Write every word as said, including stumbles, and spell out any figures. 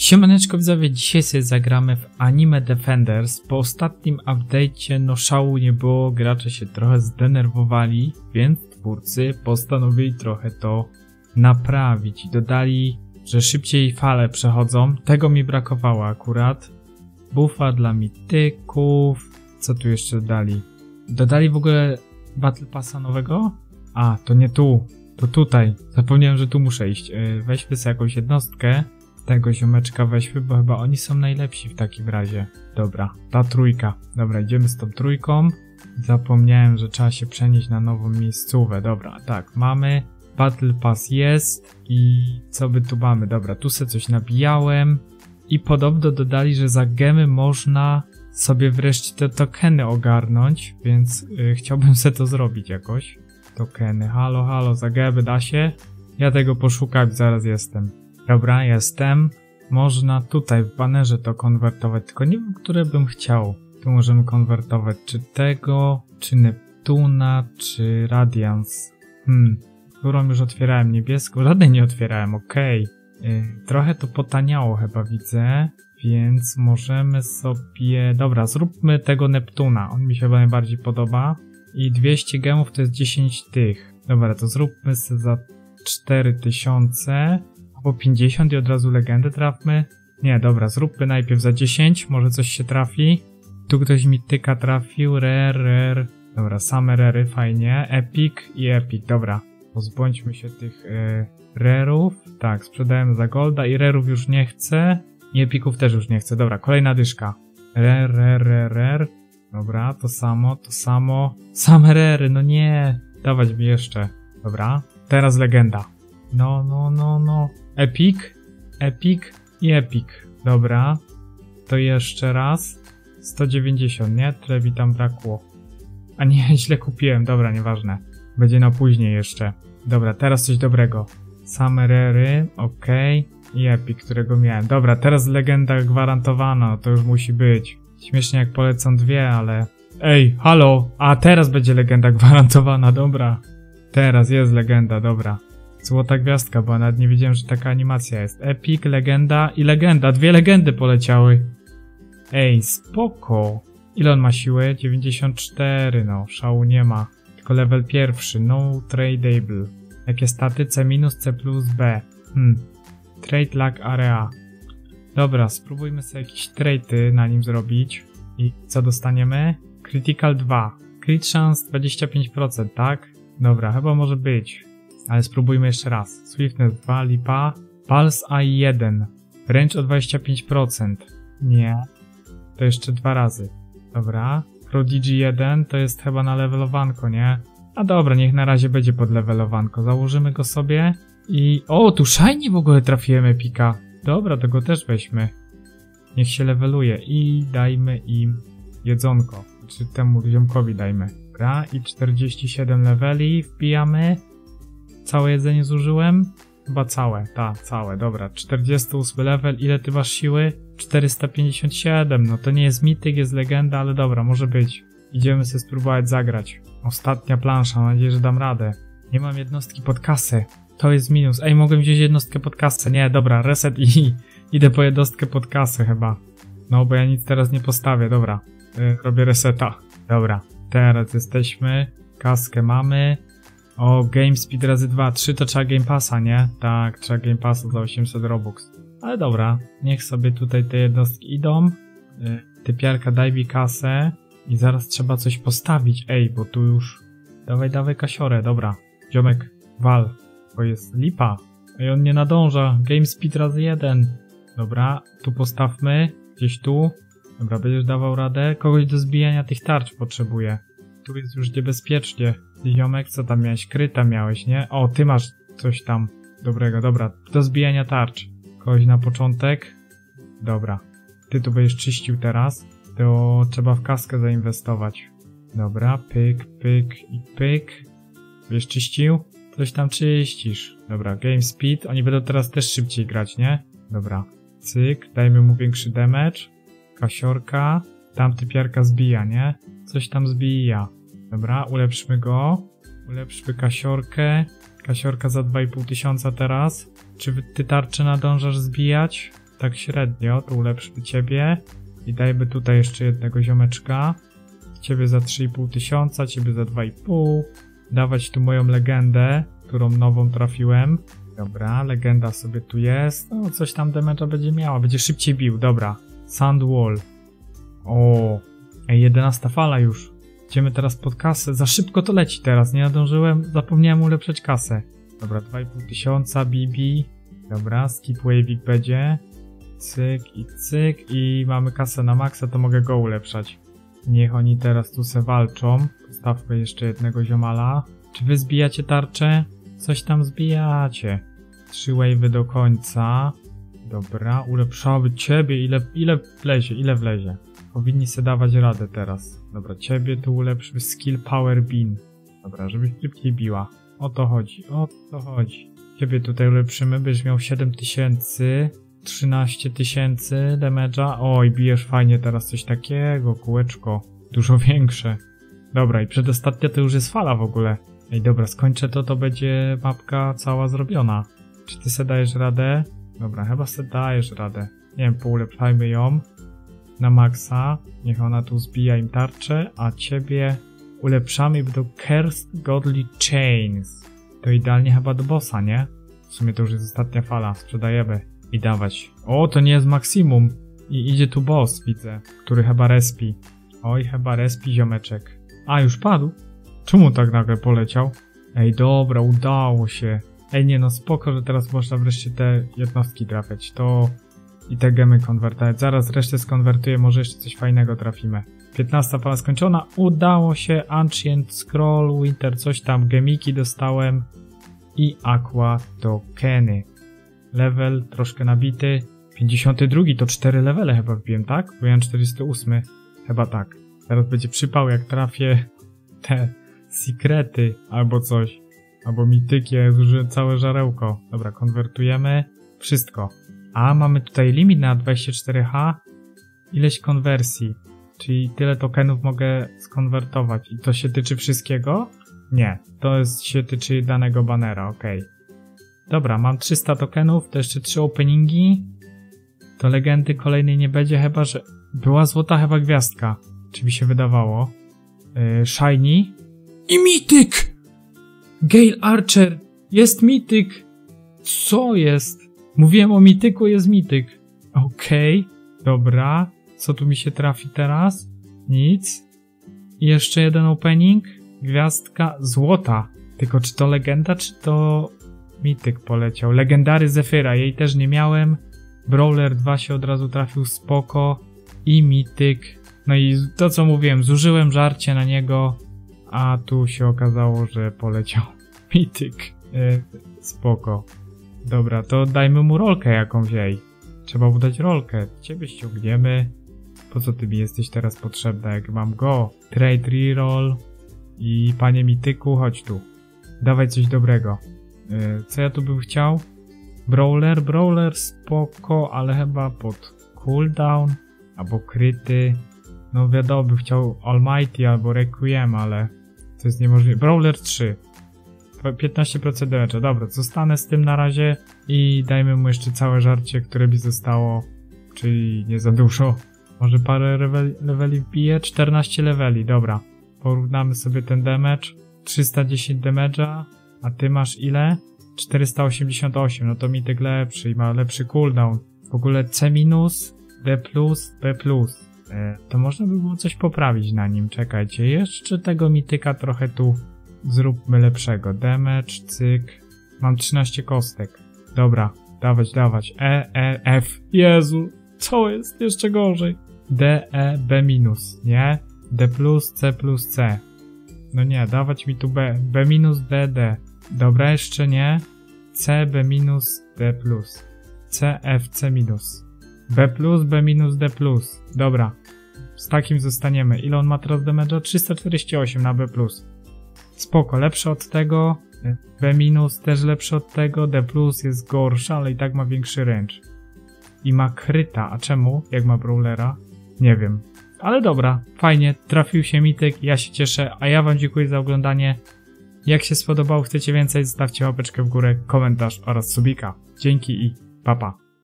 Siemaneczko widzowie, dzisiaj sobie zagramy w Anime Defenders. Po ostatnim update'cie no szału nie było, gracze się trochę zdenerwowali, więc twórcy postanowili trochę to naprawić i dodali, że szybciej fale przechodzą. Tego mi brakowało akurat. Buffa dla mityków. Co tu jeszcze dodali? Dodali w ogóle Battle Passa nowego? A, to nie tu, to tutaj. Zapomniałem, że tu muszę iść. Weźmy sobie jakąś jednostkę. Tego ziomeczka weźmy, bo chyba oni są najlepsi w takim razie. Dobra, ta trójka. Dobra, idziemy z tą trójką. Zapomniałem, że trzeba się przenieść na nową miejscówę. Dobra, tak, mamy. Battle Pass jest. I co by tu mamy? Dobra, tu se coś nabijałem. I podobno dodali, że za gemy można sobie wreszcie te tokeny ogarnąć, więc yy, chciałbym se to zrobić jakoś. Tokeny, halo, halo, za gemy da się? Ja tego poszukam, zaraz jestem. Dobra, jestem. Można tutaj w banerze to konwertować, tylko nie wiem, które bym chciał. Tu możemy konwertować czy tego, czy Neptuna, czy Radiance. Hmm, którą już otwierałem, niebieską? Żadnej nie otwierałem, okej. Yy, trochę to potaniało chyba, widzę. Więc możemy sobie... Dobra, zróbmy tego Neptuna, on mi się chyba najbardziej podoba. I dwieście gemów to jest dziesięć tych. Dobra, to zróbmy sobie za cztery tysiące. Po pięćdziesiąt i od razu legendę trafmy. Nie, dobra, zróbmy najpierw za dziesięć, może coś się trafi. Tu ktoś mi tyka trafił, rare, rare. Dobra, same rery, fajnie. Epic i epic, dobra. Pozbądźmy się tych y, rerów. Tak, sprzedajemy za golda i rerów już nie chcę. I epików też już nie chcę, dobra, kolejna dyszka. Rare, rare, rare. Dobra, to samo, to samo. Same rery, no nie. Dawać mi jeszcze. Dobra, teraz legenda. No, no, no, no. Epic, epic i epic. Dobra. To jeszcze raz. sto dziewięćdziesiąt, nie? Tyle mi tam brakło. A nie, źle kupiłem. Dobra, nieważne. Będzie na później jeszcze. Dobra, teraz coś dobrego. Same rery, okej. Okay. I epic, którego miałem. Dobra, teraz legenda gwarantowana. To już musi być. Śmiesznie jak polecą dwie, ale... Ej, halo! A teraz będzie legenda gwarantowana, dobra. Teraz jest legenda, dobra. Złota gwiazdka, bo nawet nie wiedziałem, że taka animacja jest. Epic, legenda i legenda. Dwie legendy poleciały. Ej, spoko. Ile on ma siły? dziewięćdziesiąt cztery, no. Szału nie ma. Tylko level pierwszy. No tradable. Jakie staty? C minus, C plus, B. Hmm. Trade lag area. Dobra, spróbujmy sobie jakieś traity na nim zrobić. I co dostaniemy? Critical dwa. Crit chance dwadzieścia pięć procent, tak? Dobra, chyba może być. Ale spróbujmy jeszcze raz. Swiftness dwa, lipa. Pulse A jeden. Range o dwadzieścia pięć procent. Nie. To jeszcze dwa razy. Dobra. Prodigy jeden to jest chyba na levelowanko, nie? A dobra, niech na razie będzie pod levelowanko. Założymy go sobie. I... O, tu shiny w ogóle trafiłem epika. Dobra, to go też weźmy. Niech się leveluje. I dajmy im jedzonko. Czy temu ziomkowi dajmy. Dobra. I czterdzieści siedem leveli wpijamy. Całe jedzenie zużyłem? Chyba całe, tak, całe, dobra. czterdziesty ósmy level, ile ty masz siły? czterysta pięćdziesiąt siedem, no to nie jest mityk, jest legenda, ale dobra, może być. Idziemy sobie spróbować zagrać. Ostatnia plansza, mam nadzieję, że dam radę. Nie mam jednostki pod kasę, to jest minus. Ej, mogłem wziąć jednostkę pod kasę, nie, dobra, reset i idę po jednostkę pod kasę chyba. No, bo ja nic teraz nie postawię, dobra. Yy, robię reseta. Dobra, teraz jesteśmy, kaskę mamy. O, game speed razy dwa, trzy to trzeba game passa, nie? Tak, trzeba game passa za osiemset robux. Ale dobra, niech sobie tutaj te jednostki idą. Yy, typiarka, daj mi kasę. I zaraz trzeba coś postawić. Ej, bo tu już... Dawaj, dawaj kasiorę, dobra. Ziomek, wal. Bo jest lipa. Ej, on nie nadąża. Game speed razy jeden. Dobra, tu postawmy. Gdzieś tu. Dobra, będziesz dawał radę. Kogoś do zbijania tych tarcz potrzebuję. Tu jest już niebezpiecznie. Ziomek, co tam miałeś? Kryta miałeś, nie? O, ty masz coś tam dobrego. Dobra, do zbijania tarcz. Kogoś na początek. Dobra. Ty tu będziesz czyścił teraz. To trzeba w kaskę zainwestować. Dobra, pyk, pyk i pyk. Będziesz czyścił? Coś tam czyścisz. Dobra, game speed. Oni będą teraz też szybciej grać, nie? Dobra. Cyk, dajmy mu większy damage. Kasiorka. Tam typiarka zbija, nie? Coś tam zbija. Dobra, ulepszmy go. Ulepszmy kasiorkę. Kasiorka za dwa i pół tysiąca teraz. Czy ty tarczę nadążasz zbijać? tak średnio, to ulepszmy ciebie i dajmy tutaj jeszcze jednego ziomeczka. Ciebie za trzy i pół tysiąca, ciebie za dwa i pół. Dawać tu moją legendę, którą nową trafiłem. Dobra, legenda sobie tu jest. No, coś tam damage'a będzie miała, będzie szybciej bił, dobra. Sandwall. O, ej, jedenasta fala już. Idziemy teraz pod kasę. Za szybko to leci teraz, nie nadążyłem, zapomniałem ulepszać kasę. Dobra, dwa i pół tysiąca, Bibi. Dobra, skip wavik będzie. Cyk i cyk. I mamy kasę na maksa, to mogę go ulepszać. Niech oni teraz tu se walczą. Postawmy jeszcze jednego ziomala. Czy wy zbijacie tarczę? Coś tam zbijacie. Trzy wave'y do końca. Dobra, ulepszały ciebie. Ile, ile wlezie, ile wlezie. Powinni se dawać radę teraz. Dobra, ciebie tu ulepszmy. Skill Power Beam. Dobra, żebyś szybciej biła. O to chodzi, o to chodzi. Ciebie tutaj ulepszymy, byś miał siedem tysięcy, trzynaście tysięcy damage'a. Oj, bijesz fajnie teraz coś takiego, kółeczko. Dużo większe. Dobra, i przedostatnia to już jest fala w ogóle. Ej, dobra, skończę to, to będzie mapka cała zrobiona. Czy ty se dajesz radę? Dobra, chyba se dajesz radę. Nie wiem, poulepszajmy ją na maksa. Niech ona tu zbija im tarczę, a ciebie ulepszamy do Cursed Godly Chains. To idealnie chyba do bossa, nie? W sumie to już jest ostatnia fala, sprzedajemy i dawać. O, to nie jest maksimum. I idzie tu boss, widzę, który chyba respi. Oj, chyba respi ziomeczek. A, już padł? Czemu tak nagle poleciał? Ej, dobra, udało się. Ej, nie no, spoko, że teraz można wreszcie te jednostki trafiać. To i te gemy konwertować. Zaraz resztę skonwertuję, może jeszcze coś fajnego trafimy. piętnasta fala skończona. Udało się. Ancient Scroll, Winter, coś tam. Gemiki dostałem. I Aqua Tokeny. Level troszkę nabity. pięćdziesiąty drugi to cztery levele chyba wbiłem, tak? Byłem czterdziesty ósmy. Chyba tak. Teraz będzie przypał, jak trafię te sekrety albo coś. Albo mityki, ja zużyłem całe żarełko. Dobra, konwertujemy. Wszystko. A mamy tutaj limit na dwadzieścia cztery H. Ileś konwersji. Czyli tyle tokenów mogę skonwertować. I to się tyczy wszystkiego? Nie. To jest, się tyczy danego banera, ok. Dobra, mam trzysta tokenów, to jeszcze trzy openingi. To legendy kolejnej nie będzie, chyba że... Była złota chyba gwiazdka. Czy mi się wydawało. Yy, shiny. I mityk! Gail Archer! Jest mityk! Co jest? Mówiłem o mityku, jest mityk. Okej. Okay. Dobra. Co tu mi się trafi teraz? Nic. I jeszcze jeden opening. Gwiazdka złota. Tylko czy to legenda, czy to mityk poleciał? Legendary Zephyra. Jej też nie miałem. Brawler dwa się od razu trafił. Spoko. I mityk. No i to co mówiłem. Zużyłem żarcie na niego. A tu się okazało, że poleciał mityk. Yy, spoko. Dobra, to dajmy mu rolkę jakąś jej. Trzeba udać rolkę. Ciebie ściągniemy. Po co ty mi jesteś teraz potrzebna, jak mam go? Trade reroll. I panie mityku, chodź tu. Dawaj coś dobrego. Yy, co ja tu bym chciał? Brawler, brawler spoko, ale chyba pod cooldown. Albo kryty. No wiadomo, bym chciał Almighty albo Requiem, ale to jest niemożliwe. Brawler trzy. piętnaście procent damage'a. Dobra, zostanę z tym na razie i dajmy mu jeszcze całe żarcie, które mi zostało, czyli nie za dużo. Może parę leveli, leveli wbije? czternaście leveli, dobra. Porównamy sobie ten damage. trzysta dziesięć damage'a, a ty masz ile? czterysta osiemdziesiąt osiem, no to mityk lepszy i ma lepszy cooldown. W ogóle C-, D+, B+. E, to można by było coś poprawić na nim, czekajcie. Jeszcze tego mityka trochę tu... Zróbmy lepszego. Damage, cyk. Mam trzynaście kostek. Dobra, dawać, dawać. E, E, F. Jezu, co jest jeszcze gorzej? D, E, B minus, nie? D plus, C plus, C. No nie, dawać mi tu B. B minus, D, D. Dobra, jeszcze nie. C, B minus, D plus. C, F, C minus. B plus, B minus, D plus. Dobra. Z takim zostaniemy. Ile on ma teraz damage'a? trzysta czterdzieści osiem na B plus. Spoko, lepsze od tego, B- też lepsze od tego, D+ jest gorsza, ale i tak ma większy range. I ma kryta, a czemu? Jak ma brawlera? Nie wiem. Ale dobra, fajnie, trafił się mityk, ja się cieszę, a ja wam dziękuję za oglądanie. Jak się spodobało, chcecie więcej, zostawcie łapeczkę w górę, komentarz oraz subika. Dzięki i pa pa.